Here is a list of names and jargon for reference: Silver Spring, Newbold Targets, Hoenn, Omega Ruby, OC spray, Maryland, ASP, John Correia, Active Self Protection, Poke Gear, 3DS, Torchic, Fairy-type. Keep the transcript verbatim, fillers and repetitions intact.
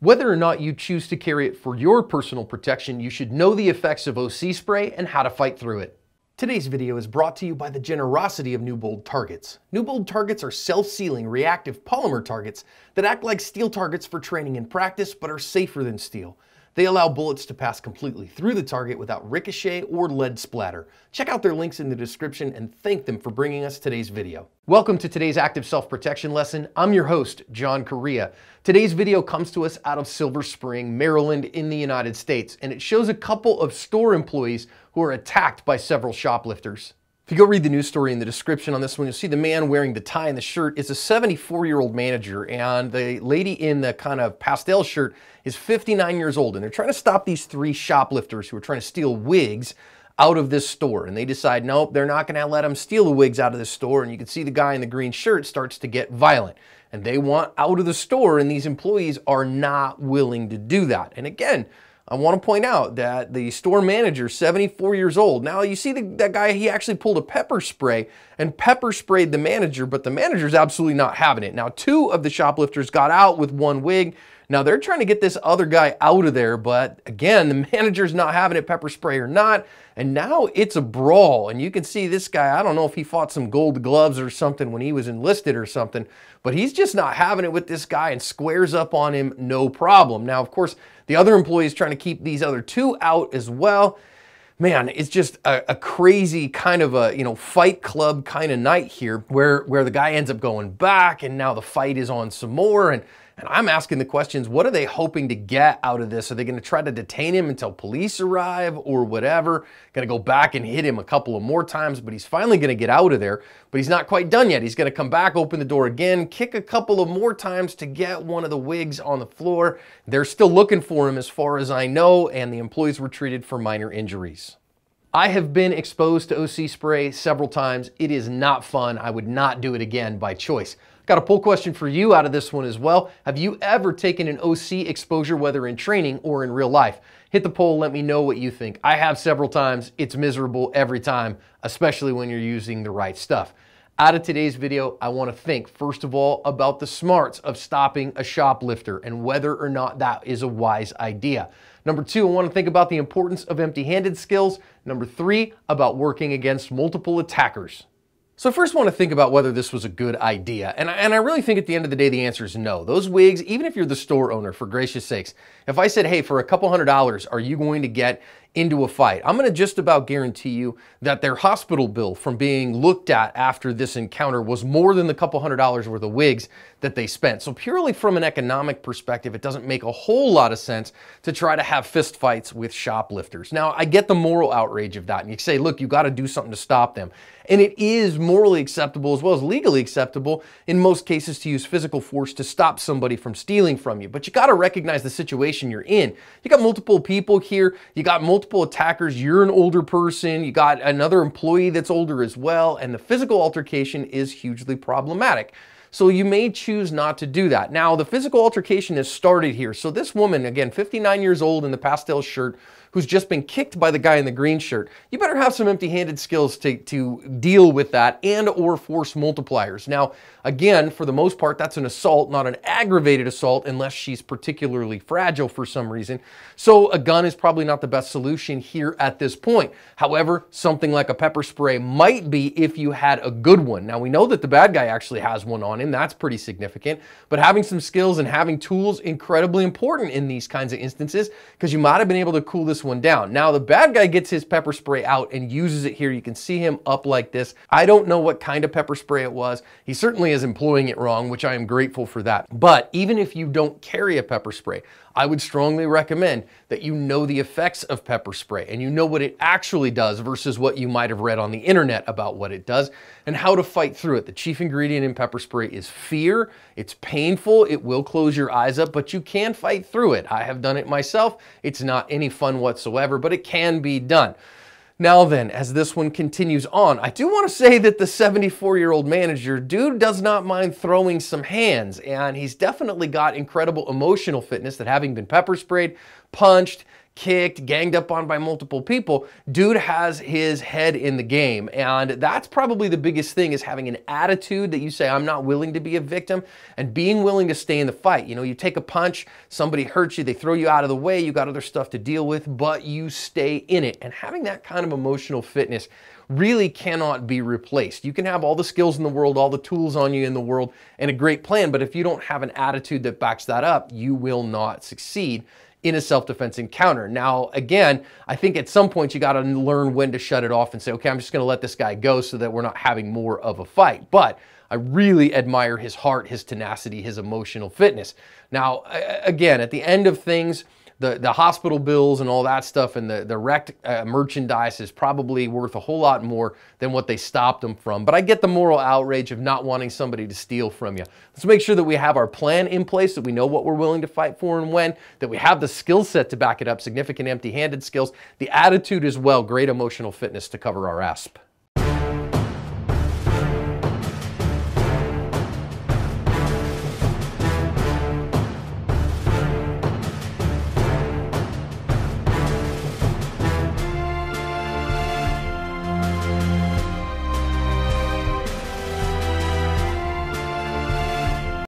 Whether or not you choose to carry it for your personal protection, you should know the effects of O C spray and how to fight through it. Today's video is brought to you by the generosity of Newbold Targets. Newbold Targets are self-sealing, reactive polymer targets that act like steel targets for training and practice, but are safer than steel. They allow bullets to pass completely through the target without ricochet or lead splatter. Check out their links in the description and thank them for bringing us today's video. Welcome to today's Active Self Protection lesson. I'm your host, John Correia. Today's video comes to us out of Silver Spring, Maryland in the United States, and it shows a couple of store employees who are attacked by several shoplifters. If you go read the news story in the description on this one, you'll see the man wearing the tie and the shirt is a seventy-four-year-old manager, and the lady in the kind of pastel shirt is fifty-nine years old, and they're trying to stop these three shoplifters who are trying to steal wigs out of this store, and they decide, nope, they're not going to let them steal the wigs out of this store, and you can see the guy in the green shirt starts to get violent, and they want out of the store, and these employees are not willing to do that. And again, I want to point out that the store manager, seventy-four years old, now you see the, that guy, he actually pulled a pepper spray and pepper sprayed the manager, but the manager's absolutely not having it. Now, two of the shoplifters got out with one wig. Now, they're trying to get this other guy out of there, but again, the manager's not having it, pepper spray or not, and now it's a brawl, and you can see this guy, I don't know if he fought some gold gloves or something when he was enlisted or something, but he's just not having it with this guy and squares up on him, no problem. Now, of course, the other employee is trying to keep these other two out as well. Man, it's just a, a crazy kind of a, you know, fight club kind of night here where, where the guy ends up going back, and now the fight is on some more, and, and I'm asking the questions, what are they hoping to get out of this? Are they gonna try to detain him until police arrive or whatever? Gonna go back and hit him a couple of more times, but he's finally gonna get out of there, but he's not quite done yet. He's gonna come back, open the door again, kick a couple of more times to get one of the wigs on the floor. They're still looking for him as far as I know, and the employees were treated for minor injuries. I have been exposed to O C spray several times. It is not fun. I would not do it again by choice. Got a poll question for you out of this one as well. Have you ever taken an O C exposure, whether in training or in real life? Hit the poll, let me know what you think. I have several times. It's miserable every time, especially when you're using the right stuff. Out of today's video, I want to think, first of all, about the smarts of stopping a shoplifter and whether or not that is a wise idea. Number two, I want to think about the importance of empty-handed skills. Number three, about working against multiple attackers. So first I want to think about whether this was a good idea, and I, and I really think at the end of the day the answer is no. Those wigs, even if you're the store owner, for gracious sakes, if I said, hey, for a couple hundred dollars, are you going to get into a fight? I'm going to just about guarantee you that their hospital bill from being looked at after this encounter was more than the couple hundred dollars worth of wigs that they spent. So purely from an economic perspective, it doesn't make a whole lot of sense to try to have fist fights with shoplifters. Now, I get the moral outrage of that, and you say, look, you got to do something to stop them, and it is morally acceptable as well as legally acceptable in most cases to use physical force to stop somebody from stealing from you. But you got to recognize the situation you're in. You got multiple people here, you got multiple attackers, you're an older person, you got another employee that's older as well, and the physical altercation is hugely problematic. So you may choose not to do that. Now, the physical altercation has started here. So this woman, again, fifty-nine years old in the pastel shirt, who's just been kicked by the guy in the green shirt, you better have some empty-handed skills to, to deal with that and or force multipliers. Now, again, for the most part, that's an assault, not an aggravated assault, unless she's particularly fragile for some reason. So a gun is probably not the best solution here at this point. However, something like a pepper spray might be if you had a good one. Now, we know that the bad guy actually has one on him. That's pretty significant. But having some skills and having tools, incredibly important in these kinds of instances, because you might have been able to cool this one down. Now the bad guy gets his pepper spray out and uses it here. You can see him up like this. I don't know what kind of pepper spray it was. He certainly is employing it wrong, which I am grateful for that. But even if you don't carry a pepper spray, I would strongly recommend that you know the effects of pepper spray and you know what it actually does versus what you might have read on the internet about what it does and how to fight through it. The chief ingredient in pepper spray is fear. It's painful. It will close your eyes up, but you can fight through it. I have done it myself. It's not any fun whatsoever, but it can be done. Now then, as this one continues on, I do want to say that the seventy-four-year-old manager, dude does not mind throwing some hands, and he's definitely got incredible emotional fitness that having been pepper sprayed, punched, kicked, ganged up on by multiple people, dude has his head in the game. And that's probably the biggest thing, is having an attitude that you say, I'm not willing to be a victim, and being willing to stay in the fight. You know, you take a punch, somebody hurts you, they throw you out of the way, you got other stuff to deal with, but you stay in it. And having that kind of emotional fitness really cannot be replaced. You can have all the skills in the world, all the tools on you in the world, and a great plan, but if you don't have an attitude that backs that up, you will not succeed in a self-defense encounter. Now, again, I think at some point you gotta learn when to shut it off and say, okay, I'm just gonna let this guy go so that we're not having more of a fight. But I really admire his heart, his tenacity, his emotional fitness. Now, again, at the end of things, The, the hospital bills and all that stuff and the, the wrecked uh, merchandise is probably worth a whole lot more than what they stopped them from. But I get the moral outrage of not wanting somebody to steal from you. Let's make sure that we have our plan in place, that we know what we're willing to fight for and when, that we have the skill set to back it up, significant empty-handed skills, the attitude as well, great emotional fitness to cover our A S P.